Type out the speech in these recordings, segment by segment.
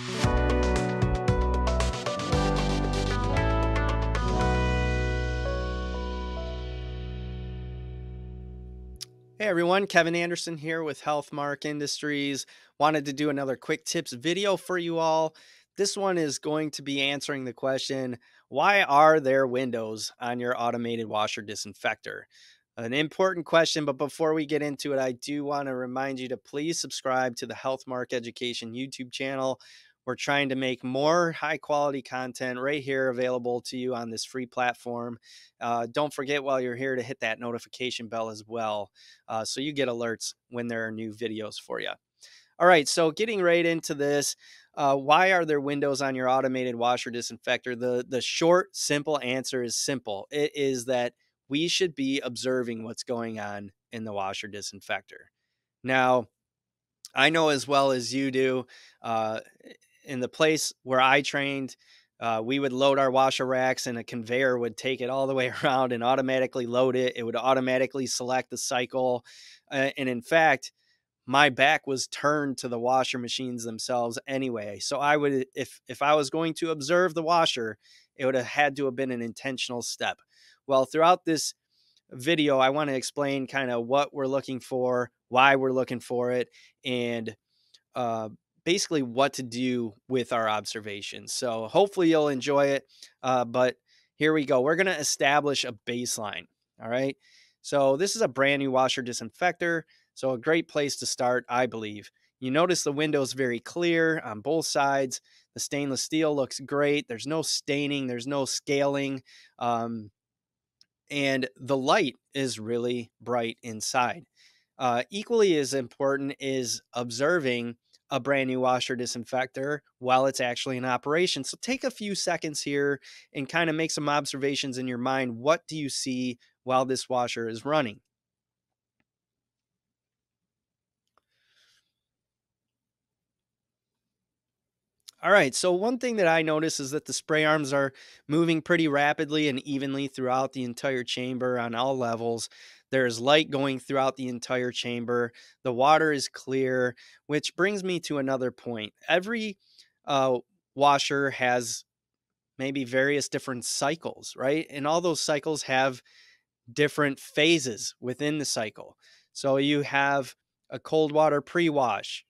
Hey everyone, Kevin Anderson here with Healthmark Industries. Wanted to do another quick tips video for you all. This one is going to be answering the question, why are there windows on your automated washer disinfector? An important question, but before we get into it, I do want to remind you to please subscribe to the Healthmark Education YouTube channel. We're trying to make more high-quality content right here available to you on this free platform. Don't forget while you're here to hit that notification bell as well, so you get alerts when there are new videos for you. All right, so getting right into this, why are there windows on your automated washer disinfector? The short, simple answer is simple. It is that we should be observing what's going on in the washer disinfector. Now, I know as well as you do, in the place where I trained, we would load our washer racks and a conveyor would take it all the way around and automatically load it. It would automatically select the cycle. And in fact, my back was turned to the washer machines themselves anyway. So I would, if I was going to observe the washer, it would have had to have been an intentional step. Well, throughout this video, I want to explain kind of what we're looking for, why we're looking for it, and basically what to do with our observations. So hopefully you'll enjoy it, but here we go. We're going to establish a baseline, all right? So this is a brand new washer disinfector, so a great place to start, I believe. You notice the window's very clear on both sides. The stainless steel looks great. There's no staining. There's no scaling. And the light is really bright inside. Equally as important is observing a brand new washer disinfector while it's actually in operation. So take a few seconds here and kind of make some observations in your mind. What do you see while this washer is running? All right, so one thing that I notice is that the spray arms are moving pretty rapidly and evenly throughout the entire chamber on all levels. There is light going throughout the entire chamber. The water is clear, which brings me to another point. Every washer has maybe various different cycles, right? And all those cycles have different phases within the cycle. So you have a cold water pre-wash.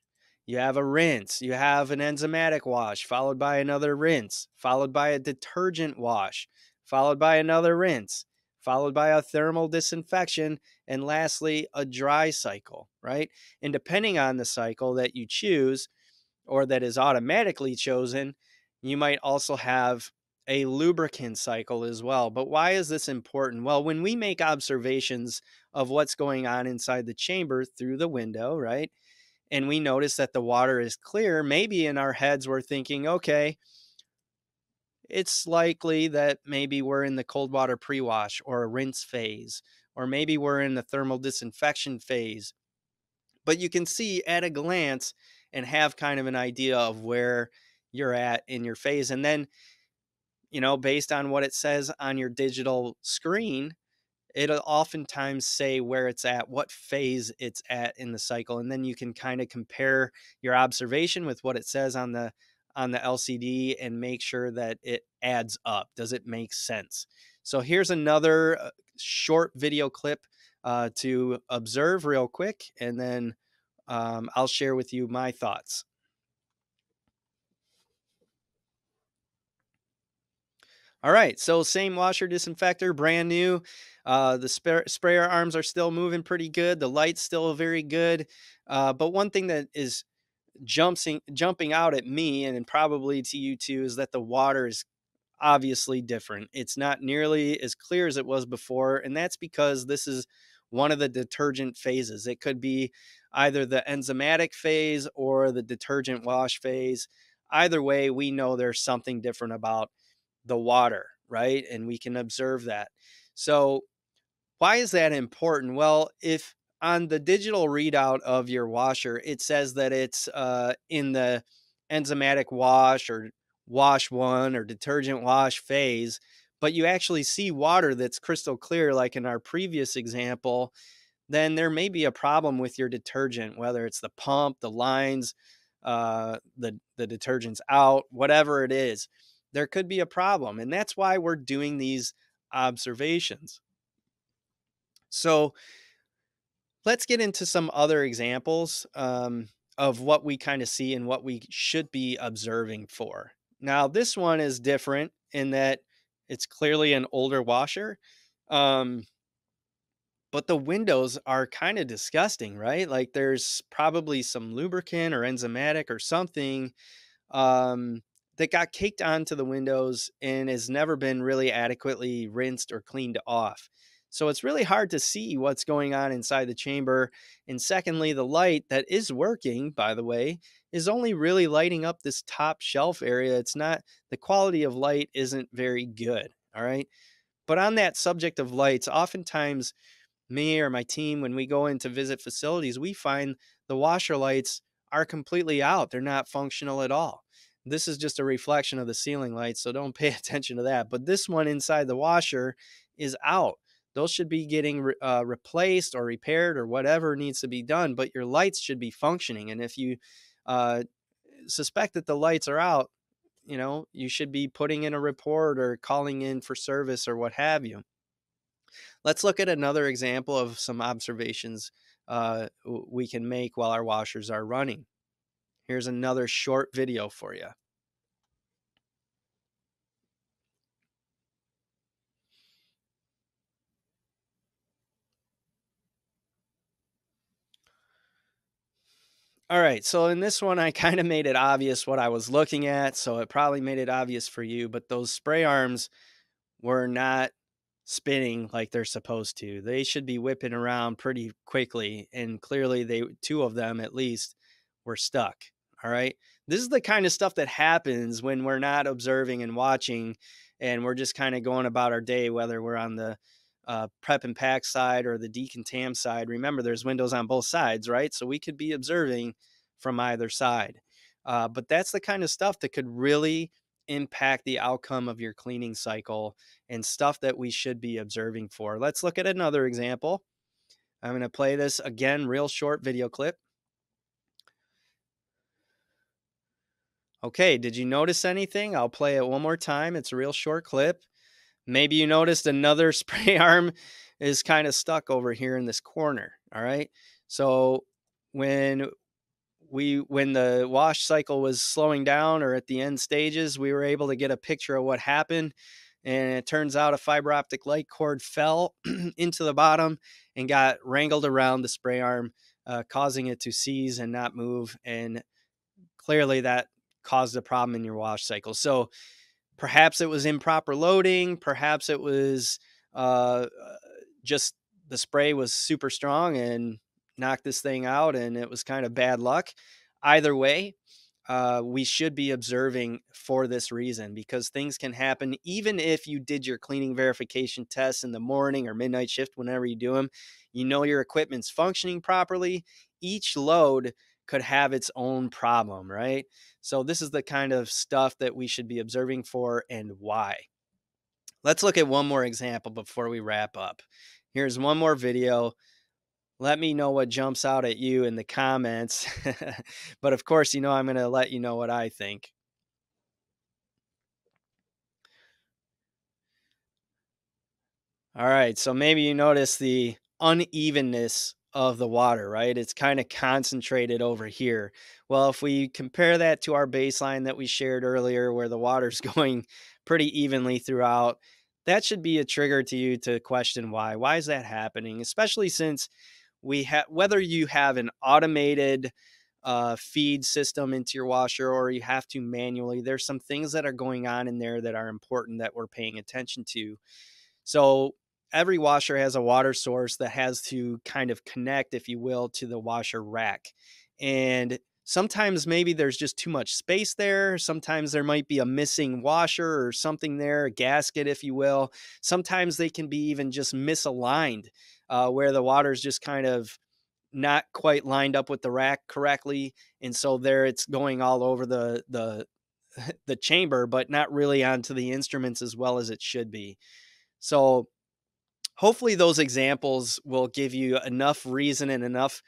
You have a rinse, you have an enzymatic wash, followed by another rinse, followed by a detergent wash, followed by another rinse, followed by a thermal disinfection, and lastly, a dry cycle, right? And depending on the cycle that you choose or that is automatically chosen, you might also have a lubricant cycle as well. But why is this important? Well, when we make observations of what's going on inside the chamber through the window, right? And we notice that the water is clear, maybe in our heads we're thinking, okay, it's likely that maybe we're in the cold water pre-wash or a rinse phase, or maybe we're in the thermal disinfection phase. But you can see at a glance and have kind of an idea of where you're at in your phase. And then, you know, based on what it says on your digital screen, it'll oftentimes say where it's at, what phase it's at in the cycle. And then you can kind of compare your observation with what it says on the LCD and make sure that it adds up. Does it make sense? So here's another short video clip to observe real quick. And then I'll share with you my thoughts. All right, so same washer disinfector, brand new. The sprayer arms are still moving pretty good. The light's still very good. But one thing that is jumping out at me and probably to you too is that the water is obviously different. It's not nearly as clear as it was before, and that's because this is one of the detergent phases. It could be either the enzymatic phase or the detergent wash phase. Either way, we know there's something different about the water, right? And we can observe that. So why is that important? Well, if on the digital readout of your washer, it says that it's in the enzymatic wash or wash one or detergent wash phase, but you actually see water that's crystal clear, like in our previous example, then there may be a problem with your detergent, whether it's the pump, the lines, the detergent's out, whatever it is, there could be a problem. And that's why we're doing these observations. So let's get into some other examples of what we kind of see and what we should be observing for. Now, this one is different in that it's clearly an older washer, but the windows are kind of disgusting, right? Like there's probably some lubricant or enzymatic or something that got caked onto the windows and has never been really adequately rinsed or cleaned off. So it's really hard to see what's going on inside the chamber. And secondly, the light that is working, by the way, is only really lighting up this top shelf area. It's not, the quality of light isn't very good. All right. But on that subject of lights, oftentimes me or my team, when we go in to visit facilities, we find the washer lights are completely out. They're not functional at all. This is just a reflection of the ceiling lights, so don't pay attention to that. But this one inside the washer is out. Those should be getting replaced or repaired or whatever needs to be done, but your lights should be functioning. And if you suspect that the lights are out, you know, you should be putting in a report or calling in for service or what have you. Let's look at another example of some observations we can make while our washers are running. Here's another short video for you. All right, so in this one, I kind of made it obvious what I was looking at, so it probably made it obvious for you, but those spray arms were not spinning like they're supposed to. They should be whipping around pretty quickly, and clearly two of them at least were stuck, all right? This is the kind of stuff that happens when we're not observing and watching, and we're just kind of going about our day, whether we're on the prep and pack side or the decontam side. Remember, there's windows on both sides, right? So we could be observing from either side. But that's the kind of stuff that could really impact the outcome of your cleaning cycle and stuff that we should be observing for. Let's look at another example. I'm going to play this again, real short video clip. Okay, did you notice anything? I'll play it one more time. It's a real short clip. Maybe you noticed another spray arm is kind of stuck over here in this corner, all right? So when the wash cycle was slowing down or at the end stages, we were able to get a picture of what happened, and it turns out a fiber optic light cord fell into the bottom and got wrangled around the spray arm, causing it to seize and not move, and clearly that caused a problem in your wash cycle. So perhaps it was improper loading. Perhaps it was just the spray was super strong and knocked this thing out, and it was kind of bad luck. Either way, we should be observing for this reason, because things can happen even if you did your cleaning verification tests in the morning or midnight shift, whenever you do them. You know your equipment's functioning properly. Each load could have its own problem, right? So this is the kind of stuff that we should be observing for and why. Let's look at one more example before we wrap up. Here's one more video. Let me know what jumps out at you in the comments. But of course, you know, I'm going to let you know what I think. All right, so maybe you notice the unevenness of the water, right? It's kind of concentrated over here. Well, if we compare that to our baseline that we shared earlier, where the water's going pretty evenly throughout, that should be a trigger to you to question why. Why is that happening? Especially since we have, whether you have an automated feed system into your washer or you have to manually, there's some things that are going on in there that are important that we're paying attention to. So every washer has a water source that has to kind of connect, if you will, to the washer rack. And sometimes maybe there's just too much space there. Sometimes there might be a missing washer or something there, a gasket, if you will. Sometimes they can be even just misaligned, where the water's just kind of not quite lined up with the rack correctly. And so there it's going all over the chamber, but not really onto the instruments as well as it should be. So hopefully those examples will give you enough reason and enough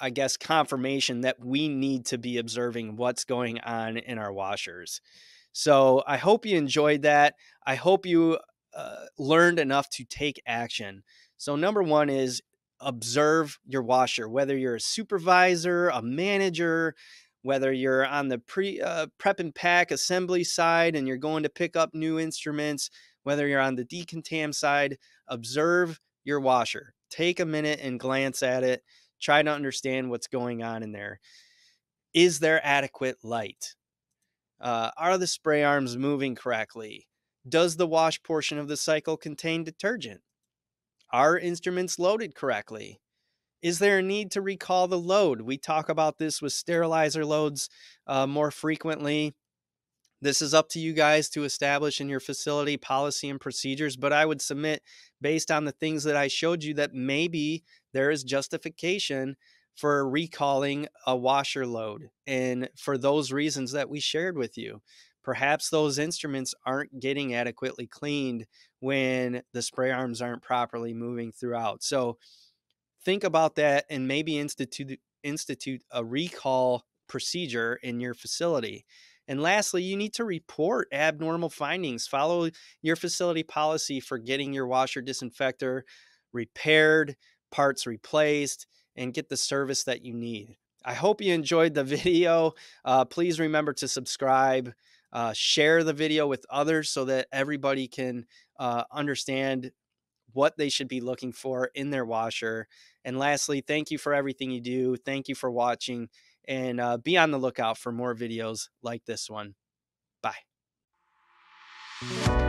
I guess, confirmation that we need to be observing what's going on in our washers. So I hope you enjoyed that. I hope you learned enough to take action. So number one is observe your washer, whether you're a supervisor, a manager, whether you're on the prep and pack assembly side and you're going to pick up new instruments, whether you're on the decontam side, observe your washer. Take a minute and glance at it. Try to understand what's going on in there. Is there adequate light? Are the spray arms moving correctly? Does the wash portion of the cycle contain detergent? Are instruments loaded correctly? Is there a need to recall the load? We talk about this with sterilizer loads more frequently. This is up to you guys to establish in your facility policy and procedures, but I would submit, based on the things that I showed you, that maybe there is justification for recalling a washer load, and for those reasons that we shared with you. Perhaps those instruments aren't getting adequately cleaned when the spray arms aren't properly moving throughout. So think about that and maybe institute a recall procedure in your facility. And lastly, you need to report abnormal findings. Follow your facility policy for getting your washer disinfector repaired, parts replaced, and get the service that you need. I hope you enjoyed the video. Please remember to subscribe, share the video with others so that everybody can understand what they should be looking for in their washer. And lastly, thank you for everything you do. Thank you for watching. And be on the lookout for more videos like this one. Bye.